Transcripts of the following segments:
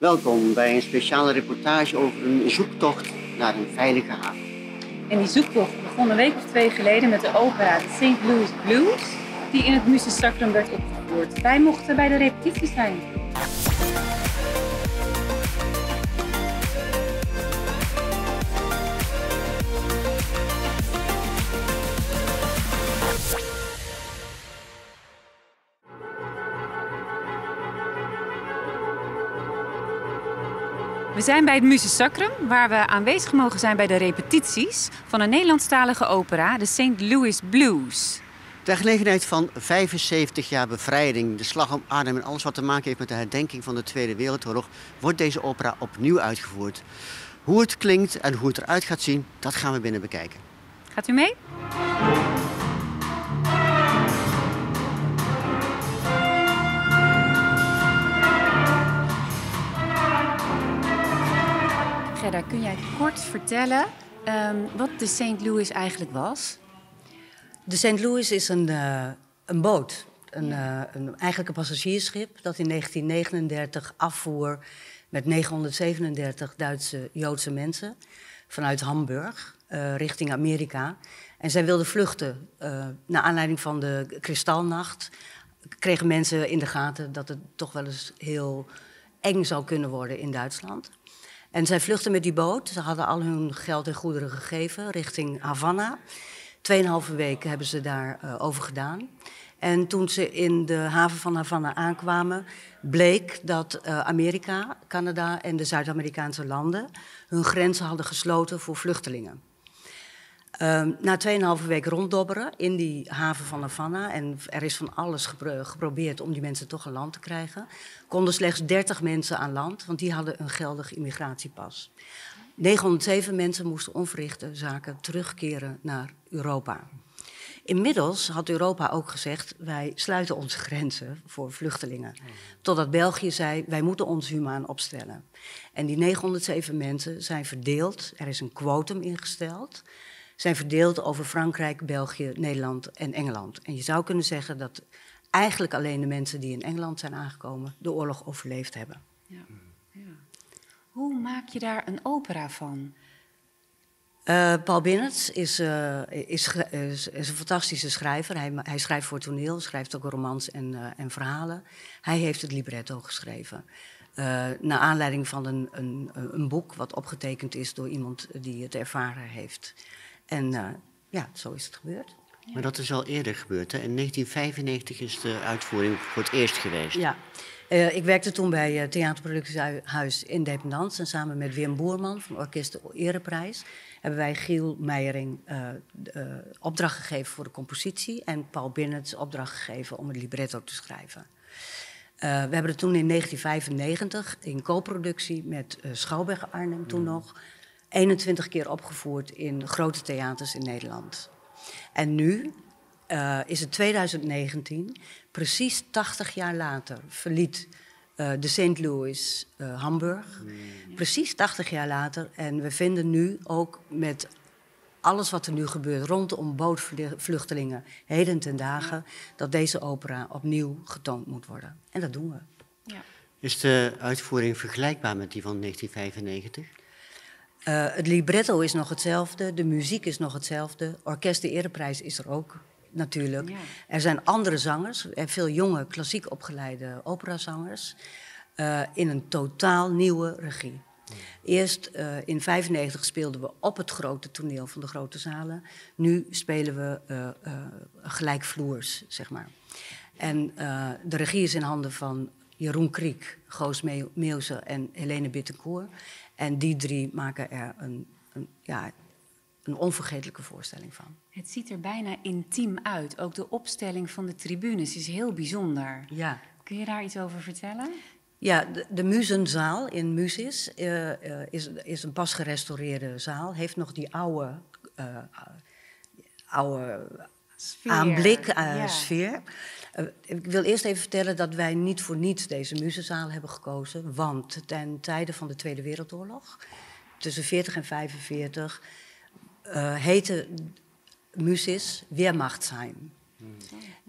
Welkom bij een speciale reportage over een zoektocht naar een veilige haven. En die zoektocht begon een week of twee geleden met de opera de St. Louis Blues, die in het Musis Sacrum werd opgevoerd. Wij mochten bij de repetitie zijn. We zijn bij het Musis Sacrum, waar we aanwezig mogen zijn bij de repetities van een Nederlandstalige opera, de St. Louis Blues. Ter gelegenheid van 75 jaar bevrijding, de slag om Arnhem en alles wat te maken heeft met de herdenking van de Tweede Wereldoorlog, wordt deze opera opnieuw uitgevoerd. Hoe het klinkt en hoe het eruit gaat zien, dat gaan we binnen bekijken. Gaat u mee? Daar kun jij kort vertellen wat de St. Louis eigenlijk was? De St. Louis is een boot. Eigenlijk een passagiersschip dat in 1939 afvoer met 937 Duitse Joodse mensen vanuit Hamburg richting Amerika. En zij wilden vluchten. Naar aanleiding van de Kristallnacht kregen mensen in de gaten dat het toch wel eens heel eng zou kunnen worden in Duitsland. En zij vluchtten met die boot. Ze hadden al hun geld en goederen gegeven richting Havana. 2,5 weken hebben ze daarover gedaan. En toen ze in de haven van Havana aankwamen, bleek dat Amerika, Canada en de Zuid-Amerikaanse landen hun grenzen hadden gesloten voor vluchtelingen. Na 2,5 week ronddobberen in die haven van Havana, en er is van alles geprobeerd om die mensen toch aan land te krijgen, konden slechts 30 mensen aan land, want die hadden een geldig immigratiepas. 907 mensen moesten onverrichte zaken terugkeren naar Europa. Inmiddels had Europa ook gezegd, wij sluiten onze grenzen voor vluchtelingen. Totdat België zei, wij moeten ons humaan opstellen. En die 907 mensen zijn verdeeld, er is een quotum ingesteld, zijn verdeeld over Frankrijk, België, Nederland en Engeland. En je zou kunnen zeggen dat eigenlijk alleen de mensen die in Engeland zijn aangekomen de oorlog overleefd hebben. Ja. Ja. Hoe maak je daar een opera van? Paul Binnerts is een fantastische schrijver. Hij schrijft voor toneel, schrijft ook romans en verhalen. Hij heeft het libretto geschreven. Naar aanleiding van een boek wat opgetekend is door iemand die het ervaren heeft. En ja, zo is het gebeurd. Ja. Maar dat is al eerder gebeurd, hè? In 1995 is de uitvoering voor het eerst geweest. Ja. Ik werkte toen bij Theaterproductiehuis Independants. En samen met Wim Boerman van Orkest Ereprijs hebben wij Giel Meijering opdracht gegeven voor de compositie. En Paul Binnerts opdracht gegeven om het libretto te schrijven. We hebben het toen in 1995 in co-productie met Schouwburg Arnhem toen nog 21 keer opgevoerd in grote theaters in Nederland. En nu is het 2019, precies 80 jaar later, verliet de St. Louis Hamburg. Mm. Precies 80 jaar later. En we vinden nu ook met alles wat er nu gebeurt rondom bootvluchtelingen, heden ten dagen, dat deze opera opnieuw getoond moet worden. En dat doen we. Ja. Is de uitvoering vergelijkbaar met die van 1995? Het libretto is nog hetzelfde, de muziek is nog hetzelfde. Orkest Ereprijs is er ook, natuurlijk. Ja. Er zijn andere zangers, veel jonge, klassiek opgeleide operazangers, in een totaal nieuwe regie. Ja. Eerst in 1995 speelden we op het grote toneel van de grote zalen. Nu spelen we gelijkvloers, zeg maar. En de regie is in handen van Jeroen Kriek, Goos Meeuwse en Helene Bittenkoer. En die drie maken er een onvergetelijke voorstelling van. Het ziet er bijna intiem uit. Ook de opstelling van de tribunes is heel bijzonder. Ja. Kun je daar iets over vertellen? Ja, de Muzenzaal in Musis is een pas gerestaureerde zaal. Heeft nog die oude sfeer. Aanblik, ja. Sfeer. Ik wil eerst even vertellen dat wij niet voor niets deze muzenzaal hebben gekozen. Want ten tijde van de Tweede Wereldoorlog, tussen 40 en 45, heette Musis Weermachtsheim. Hmm.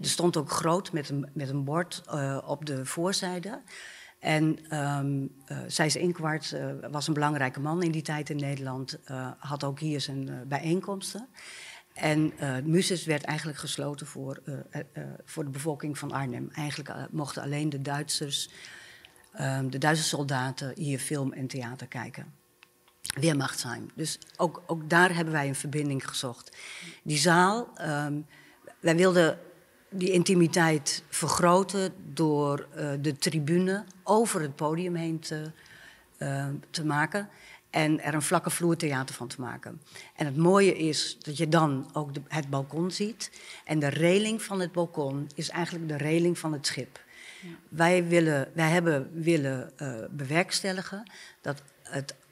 Er stond ook groot met een bord op de voorzijde. En Seyss-Inquart was een belangrijke man in die tijd in Nederland. Had ook hier zijn bijeenkomsten. En Musis werd eigenlijk gesloten voor de bevolking van Arnhem. Eigenlijk mochten alleen de Duitsers, de Duitse soldaten hier film en theater kijken. Weermachtsheim. Dus ook daar hebben wij een verbinding gezocht. Die zaal, wij wilden die intimiteit vergroten door de tribune over het podium heen te maken en er een vlakke vloertheater van te maken. En het mooie is dat je dan ook het balkon ziet. En de reling van het balkon is eigenlijk de reling van het schip. Ja. Wij hebben willen bewerkstelligen dat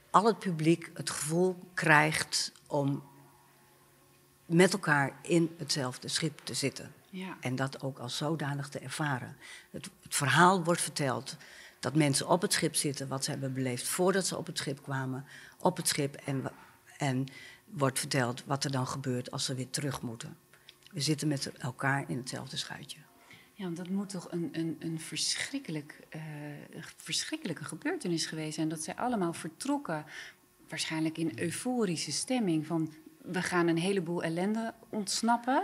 al het publiek het gevoel krijgt om met elkaar in hetzelfde schip te zitten. Ja. En dat ook als zodanig te ervaren. Het verhaal wordt verteld dat mensen op het schip zitten, wat ze hebben beleefd voordat ze op het schip kwamen, op het schip, en wordt verteld wat er dan gebeurt als ze weer terug moeten. We zitten met elkaar in hetzelfde schuitje. Ja, want dat moet toch een verschrikkelijke gebeurtenis geweest zijn. Dat zij allemaal vertrokken, waarschijnlijk in euforische stemming, van we gaan een heleboel ellende ontsnappen.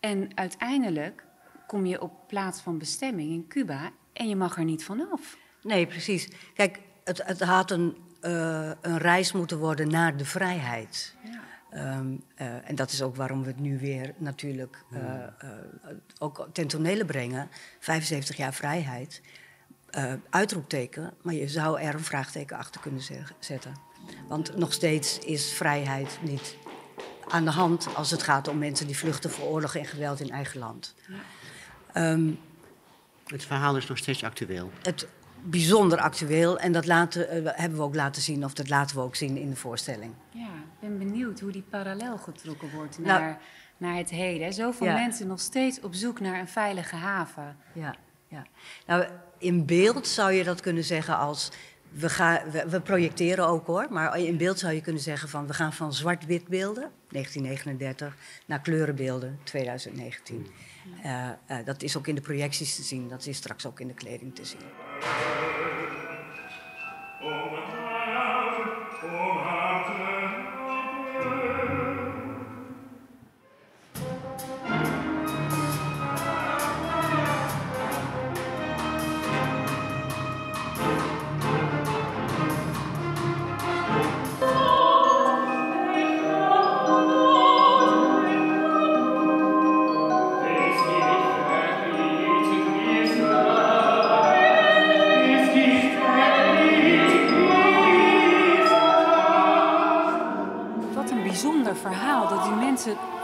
En uiteindelijk kom je op plaats van bestemming in Cuba en je mag er niet vanaf. Nee, precies. Kijk, het had een reis moeten worden naar de vrijheid. Ja. En dat is ook waarom we het nu weer natuurlijk ook ten tonele brengen. 75 jaar vrijheid, uitroepteken, maar je zou er een vraagteken achter kunnen zetten. Want nog steeds is vrijheid niet aan de hand als het gaat om mensen die vluchten voor oorlog en geweld in eigen land. Ja. Het verhaal is nog steeds actueel. Bijzonder actueel, en dat hebben we ook laten zien, of dat laten we ook zien in de voorstelling. Ja, ik ben benieuwd hoe die parallel getrokken wordt naar het heden. Zoveel mensen nog steeds op zoek naar een veilige haven. Ja, ja. Nou, in beeld zou je dat kunnen zeggen als, we projecteren ook hoor, maar in beeld zou je kunnen zeggen van, we gaan van zwart-wit beelden, 1939, naar kleurenbeelden, 2019. Ja. Dat is ook in de projecties te zien, dat is straks ook in de kleding te zien.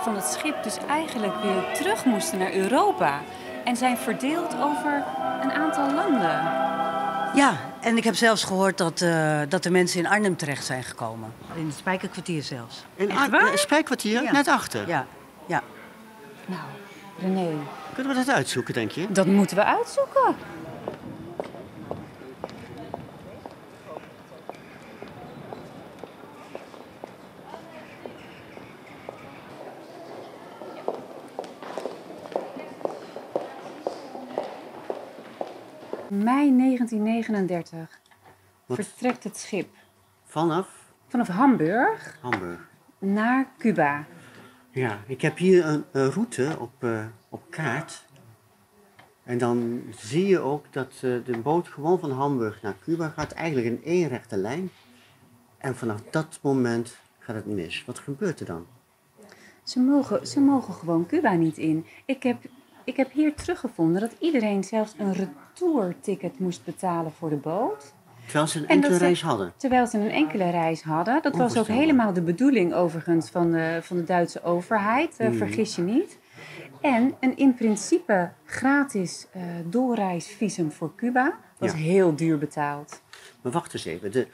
Van het schip dus eigenlijk weer terug moesten naar Europa en zijn verdeeld over een aantal landen. Ja, en ik heb zelfs gehoord dat de mensen in Arnhem terecht zijn gekomen. In het Spijkerkwartier zelfs. In het Spijkerkwartier? Ja. Net achter? Ja, ja. Nou, René. Kunnen we dat uitzoeken, denk je? Dat moeten we uitzoeken. Mei 1939 vertrekt het schip. Vanaf Hamburg. Naar Cuba. Ja, ik heb hier een route op kaart. En dan zie je ook dat de boot gewoon van Hamburg naar Cuba gaat. Eigenlijk in één rechte lijn. En vanaf dat moment gaat het mis. Wat gebeurt er dan? Ze mogen gewoon Cuba niet in. Ik heb hier teruggevonden dat iedereen zelfs een retourticket moest betalen voor de boot. Terwijl ze een enkele reis hadden? Terwijl ze een enkele reis hadden. Dat was ook helemaal de bedoeling overigens van de Duitse overheid. Vergis je niet. En een in principe gratis doorreisvisum voor Cuba was heel duur betaald. Maar wacht eens even. De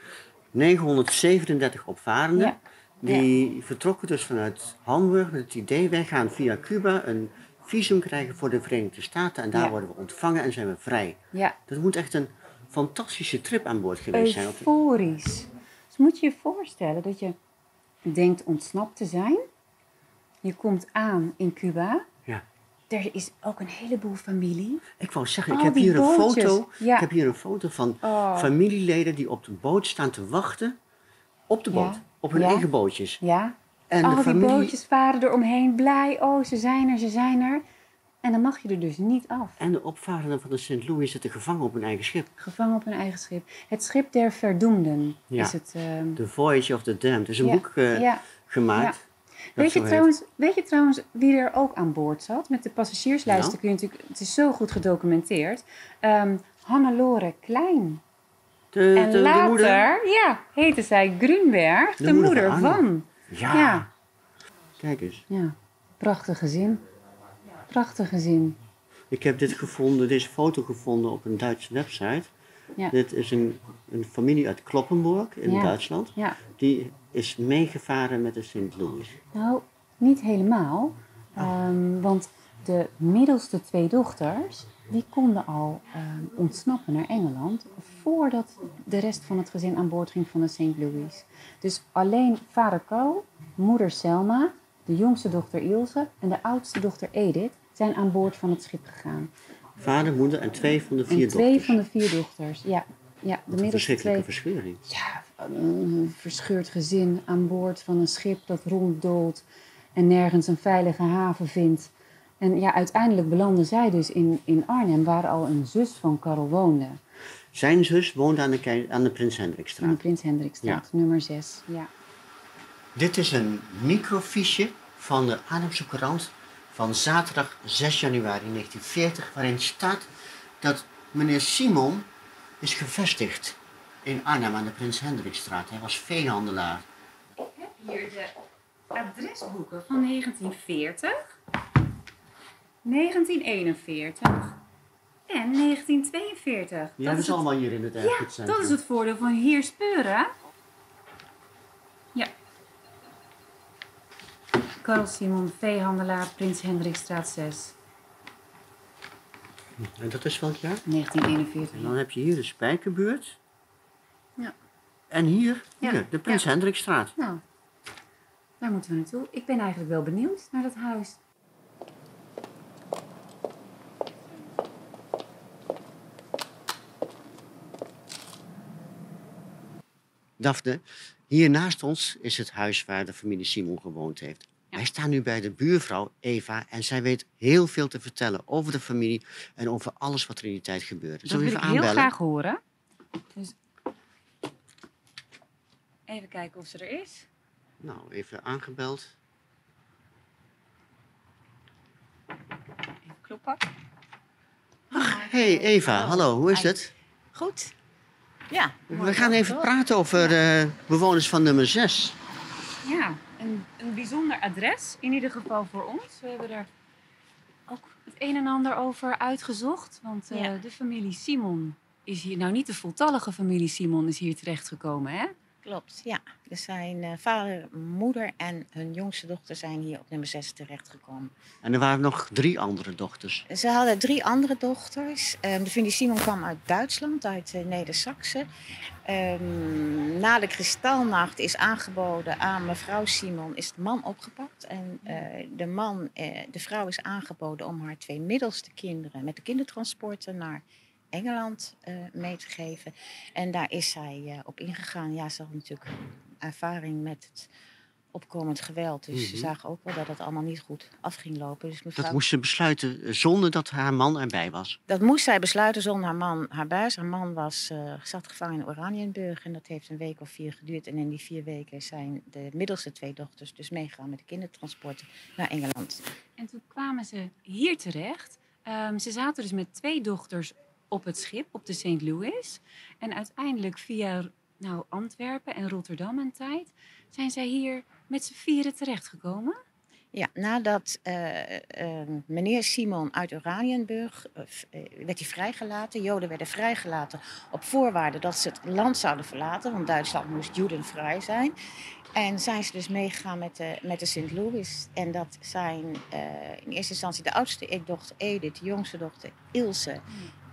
937 opvarenden die vertrokken dus vanuit Hamburg met het idee, wij gaan via Cuba een visum krijgen voor de Verenigde Staten en daar worden we ontvangen en zijn we vrij. Ja. Dat moet echt een fantastische trip aan boord geweest zijn. Euforisch. Dus moet je je voorstellen dat je denkt ontsnapt te zijn. Je komt aan in Cuba. Ja. Er is ook een heleboel familie. Ik wou zeggen, ik heb hier een foto van familieleden die op de boot staan te wachten. Op de boot, op hun eigen bootjes. Ja. En al de familie... die bootjes varen er omheen, blij. Oh, ze zijn er, ze zijn er. En dan mag je er dus niet af. En de opvarenden van de St. Louis zitten gevangen op hun eigen schip. Gevangen op hun eigen schip. Het schip der verdoemden is het. The Voyage of the Damned. Er is een boek gemaakt. Ja. Weet je trouwens wie er ook aan boord zat? Met de passagierslijsten kun je natuurlijk... Het is zo goed gedocumenteerd. Hannelore Klein. En later moeder? Ja, heette zij Grünberg, de moeder van. Ja. Kijk eens. Ja, prachtig gezin. Prachtig gezin. Ik heb deze foto gevonden op een Duitse website. Ja. Dit is een familie uit Cloppenburg in Duitsland. Ja. Die is meegevaren met de St. Louis. Nou, niet helemaal. Oh. Want de middelste twee dochters, die konden al ontsnappen naar Engeland voordat de rest van het gezin aan boord ging van de St. Louis. Dus alleen vader Karel, moeder Selma, de jongste dochter Ilse en de oudste dochter Edith zijn aan boord van het schip gegaan. Vader, moeder en twee van de vier dochters. Ja, de middelste twee. Een verschrikkelijke verscheuring. Ja, een verscheurd gezin aan boord van een schip dat ronddolt en nergens een veilige haven vindt. En ja, uiteindelijk belanden zij dus in Arnhem, waar al een zus van Karel woonde. Zijn zus woonde aan de Prins Hendrikstraat. Aan de Prins Hendrikstraat, nummer 6. Ja. Dit is een microfiche van de Arnhemse Courant van zaterdag 6 januari 1940, waarin staat dat meneer Simon is gevestigd in Arnhem aan de Prins Hendrikstraat. Hij was veenhandelaar. Ik heb hier de adresboeken van 1940, 1941 en 1942. Ja, dat is het... allemaal hier in het erfgoedcentrum. Ja, dat is het voordeel van hier speuren. Ja. Karel Simon, veehandelaar, Prins Hendrikstraat 6. En dat is welk jaar? 1941. En dan heb je hier de Spijkerbuurt. Ja. En hier de Prins Hendrikstraat. Nou, daar moeten we naartoe. Ik ben eigenlijk wel benieuwd naar dat huis. Daphne, hier naast ons is het huis waar de familie Simon gewoond heeft. Wij staan nu bij de buurvrouw Eva en zij weet heel veel te vertellen over de familie en over alles wat er in die tijd gebeurde. Zullen we even aanbellen? Dat wil ik heel graag horen. Dus even kijken of ze er is. Nou, even aangebeld. Even kloppen. Ach, hey Eva, hallo, hoe is het? Goed. Ja. We gaan even praten over de bewoners van nummer 6. Ja. Een bijzonder adres, in ieder geval voor ons. We hebben er ook het een en ander over uitgezocht. Want de familie Simon is hier... Nou, niet de voltallige familie Simon is hier terechtgekomen, hè? Klopt, ja. Dus zijn vader, moeder en hun jongste dochter zijn hier op nummer 6 terechtgekomen. En er waren nog 3 andere dochters? Ze hadden 3 andere dochters. De familie Simon kwam uit Duitsland, uit Neder-Saksen. Na de Kristallnacht is aangeboden aan mevrouw Simon, is de man opgepakt. En de vrouw is aangeboden om haar 2 middelste kinderen met de kindertransporten naar Engeland mee te geven. En daar is zij op ingegaan. Ja, ze had natuurlijk ervaring met het opkomend geweld. Dus ze zagen ook wel dat het allemaal niet goed af ging lopen. Dus mevrouw... Dat moest ze besluiten zonder dat haar man erbij was? Dat moest zij besluiten zonder haar man erbij. Haar man was, zat gevangen in Oranienburg en dat heeft een week of 4 geduurd. En in die 4 weken zijn de middelste 2 dochters dus meegegaan met de kindertransporten naar Engeland. En toen kwamen ze hier terecht. Ze zaten dus met 2 dochters op het schip, op de St. Louis. En uiteindelijk via Antwerpen en Rotterdam en tijd... zijn zij hier met z'n 4 terechtgekomen? Ja, nadat meneer Simon uit Oranienburg... werd hij vrijgelaten. Joden werden vrijgelaten op voorwaarde dat ze het land zouden verlaten. Want Duitsland moest judenvrij zijn. En zijn ze dus meegegaan met de St. Louis. En dat zijn in eerste instantie de oudste dochter Edith, de jongste dochter Ilse...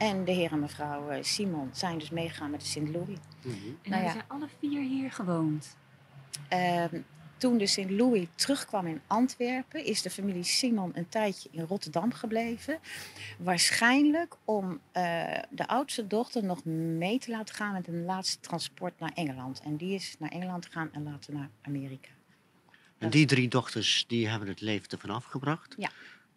En de heer en mevrouw Simon zijn dus meegegaan met de St. Louis. En hebben zij alle 4 hier gewoond? Toen de St. Louis terugkwam in Antwerpen, is de familie Simon een tijdje in Rotterdam gebleven. Waarschijnlijk om de oudste dochter nog mee te laten gaan met een laatste transport naar Engeland. En die is naar Engeland gegaan en later naar Amerika. En die drie dochters die hebben het leven ervan afgebracht? Ja.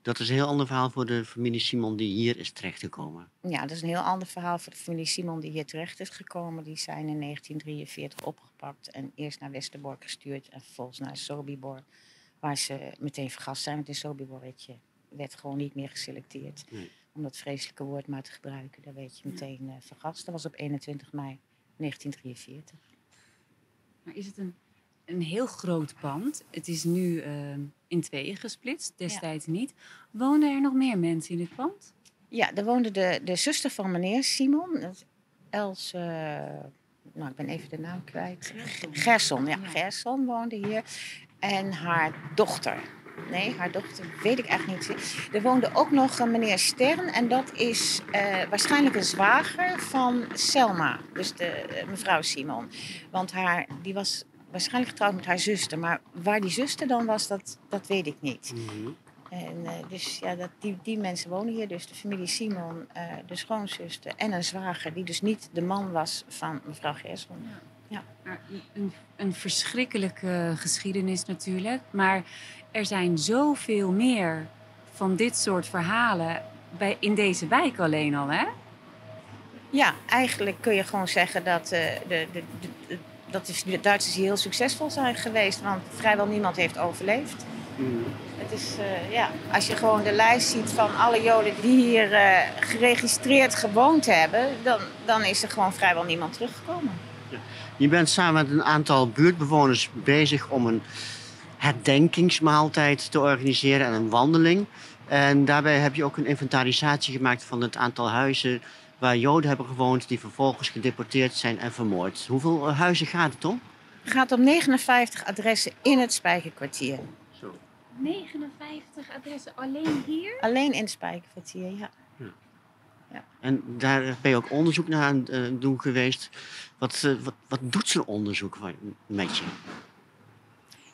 Dat is een heel ander verhaal voor de familie Simon die hier is terechtgekomen. Ja, dat is een heel ander verhaal voor de familie Simon die hier terecht is gekomen. Die zijn in 1943 opgepakt en eerst naar Westerbork gestuurd en vervolgens naar Sobibor. Waar ze meteen vergast zijn, want in Sobibor werd gewoon niet meer geselecteerd. Nee. Om dat vreselijke woord maar te gebruiken, daar werd je meteen vergast. Dat was op 21 mei 1943. Maar is het een heel groot pand. Het is nu in tweeën gesplitst, destijds niet. Woonden er nog meer mensen in het pand? Ja, er woonde de zuster van meneer Simon, Els... nou, ik ben even de naam kwijt. Gerson, ja. Gerson woonde hier. En haar dochter. Nee, haar dochter weet ik echt niet. Er woonde ook nog meneer Stern. En dat is waarschijnlijk een zwager van Selma. Dus de mevrouw Simon. Want die was... waarschijnlijk getrouwd met haar zuster. Maar waar die zuster dan was, dat weet ik niet. Mm-hmm. En, dus ja, die mensen wonen hier. Dus de familie Simon, de schoonzuster en een zwager... die dus niet de man was van mevrouw Gerson. Ja. Ja. Maar een verschrikkelijke geschiedenis natuurlijk. Maar er zijn zoveel meer van dit soort verhalen... in deze wijk alleen al, hè? Ja, eigenlijk kun je gewoon zeggen dat de Duitsers hier heel succesvol zijn geweest, want vrijwel niemand heeft overleefd. Mm. Het is, als je gewoon de lijst ziet van alle Joden die hier geregistreerd gewoond hebben, dan is er gewoon vrijwel niemand teruggekomen. Ja. Je bent samen met een aantal buurtbewoners bezig om een herdenkingsmaaltijd te organiseren en een wandeling. En daarbij heb je ook een inventarisatie gemaakt van het aantal huizen waar Joden hebben gewoond die vervolgens gedeporteerd zijn en vermoord. Hoeveel huizen gaat het om? Het gaat om 59 adressen in het Spijkerkwartier. Zo. 59 adressen alleen hier? Alleen in het Spijkerkwartier, ja. En daar ben je ook onderzoek naar aan het doen geweest. Wat doet zo'n onderzoek met je?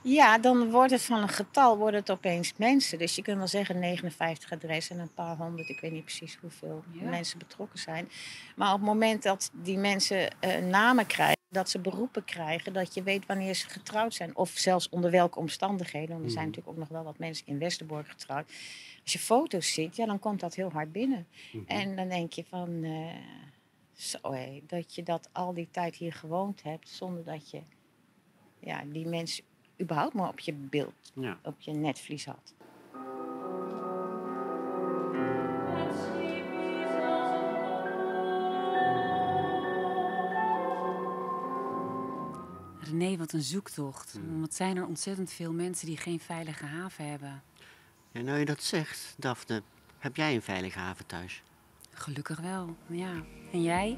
Ja, dan wordt het van een getal, wordt het opeens mensen. Dus je kunt wel zeggen 59 adressen en een paar honderd. Ik weet niet precies hoeveel mensen betrokken zijn. Maar op het moment dat die mensen namen krijgen, dat ze beroepen krijgen... dat je weet wanneer ze getrouwd zijn. Of zelfs onder welke omstandigheden. Want er zijn natuurlijk ook nog wel wat mensen in Westerbork getrouwd. Als je foto's ziet, ja, dan komt dat heel hard binnen. Mm-hmm. En dan denk je van... dat je dat al die tijd hier gewoond hebt... zonder dat je die mensen... überhaupt maar op je beeld, op je netvlies had. René, wat een zoektocht. Wat zijn er ontzettend veel mensen die geen veilige haven hebben. Ja, nou je dat zegt, Daphne, heb jij een veilige haven thuis? Gelukkig wel, ja. En jij?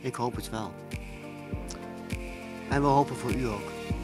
Ik hoop het wel. En we hopen voor u ook.